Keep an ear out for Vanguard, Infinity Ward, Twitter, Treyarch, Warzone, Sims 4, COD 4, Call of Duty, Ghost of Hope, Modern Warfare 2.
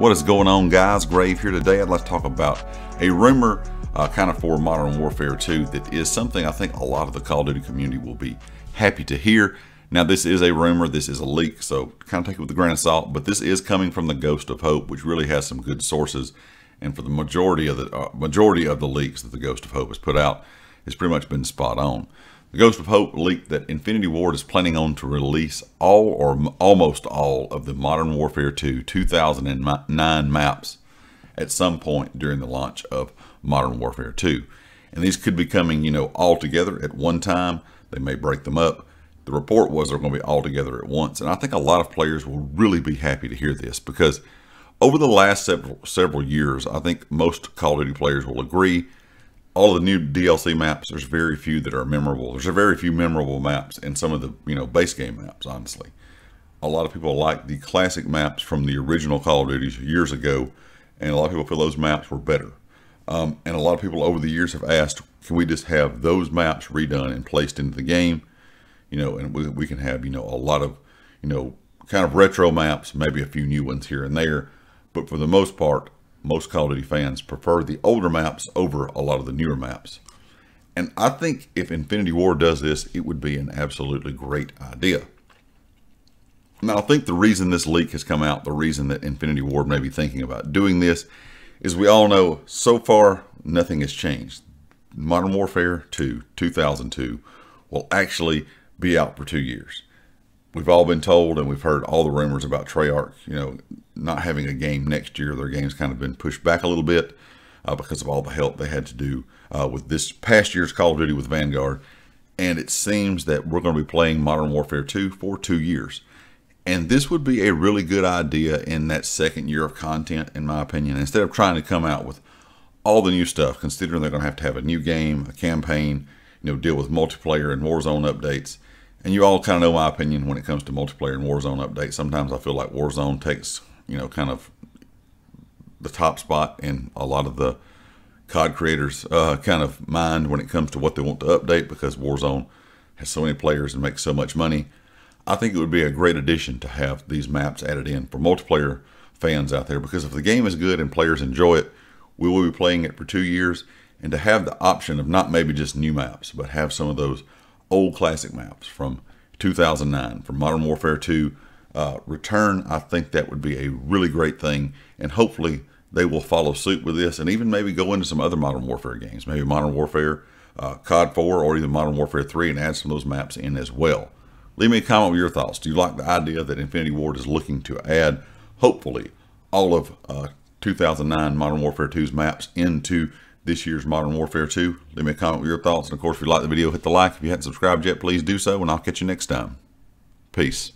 What is going on, guys? Grave here today. I'd like to talk about a rumor kind of for Modern Warfare 2 that is something I think a lot of the Call of Duty community will be happy to hear. Now, this is a rumor, this is a leak, so kind of take it with a grain of salt, but this is coming from the Ghost of Hope, which really has some good sources. And for the majority of the leaks that the Ghost of Hope has put out, it's pretty much been spot on. The Ghost of Hope leaked that Infinity Ward is planning on to release all or almost all of the Modern Warfare 2 2009 maps at some point during the launch of Modern Warfare 2. And these could be coming, you know, all together at one time. They may break them up. The report was they're going to be all together at once. And I think a lot of players will really be happy to hear this, because over the last several years, I think most Call of Duty players will agree, all of the new DLC maps, there's very few that are memorable. There's very few memorable maps in some of the, you know, base game maps, honestly. A lot of people like the classic maps from the original Call of Duties years ago, and a lot of people feel those maps were better. And a lot of people over the years have asked, can we just have those maps redone and placed into the game? You know, and we can have, you know, a lot of, you know, kind of retro maps, maybe a few new ones here and there. But for the most part, most Call of Duty fans prefer the older maps over a lot of the newer maps. And I think if Infinity Ward does this, it would be an absolutely great idea. Now, I think the reason this leak has come out, the reason that Infinity Ward may be thinking about doing this, is we all know so far nothing has changed. Modern Warfare 2, 2002 will actually be out for 2 years. We've all been told, and we've heard all the rumors about Treyarch, you know, not having a game next year. Their game's kind of been pushed back a little bit because of all the help they had to do with this past year's Call of Duty with Vanguard. And it seems that we're going to be playing Modern Warfare 2 for 2 years. And this would be a really good idea in that second year of content, in my opinion. Instead of trying to come out with all the new stuff, considering they're going to have a new game, a campaign, you know, deal with multiplayer and Warzone updates. And you all kind of know my opinion when it comes to multiplayer and Warzone updates. Sometimes I feel like Warzone takes, you know, kind of the top spot in a lot of the COD creators' kind of mind when it comes to what they want to update, because Warzone has so many players and makes so much money. I think it would be a great addition to have these maps added in for multiplayer fans out there, because if the game is good and players enjoy it, we will be playing it for 2 years. And to have the option of not maybe just new maps, but have some of those old classic maps from 2009, from Modern Warfare 2 return, I think that would be a really great thing. And hopefully they will follow suit with this, and even maybe go into some other Modern Warfare games, maybe Modern Warfare, COD 4, or even Modern Warfare 3, and add some of those maps in as well. Leave me a comment with your thoughts. Do you like the idea that Infinity Ward is looking to add, hopefully, all of 2009 Modern Warfare 2's maps into this year's Modern Warfare 2. Leave me a comment with your thoughts. And of course, if you like the video, hit the like. If you haven't subscribed yet, please do so. And I'll catch you next time. Peace.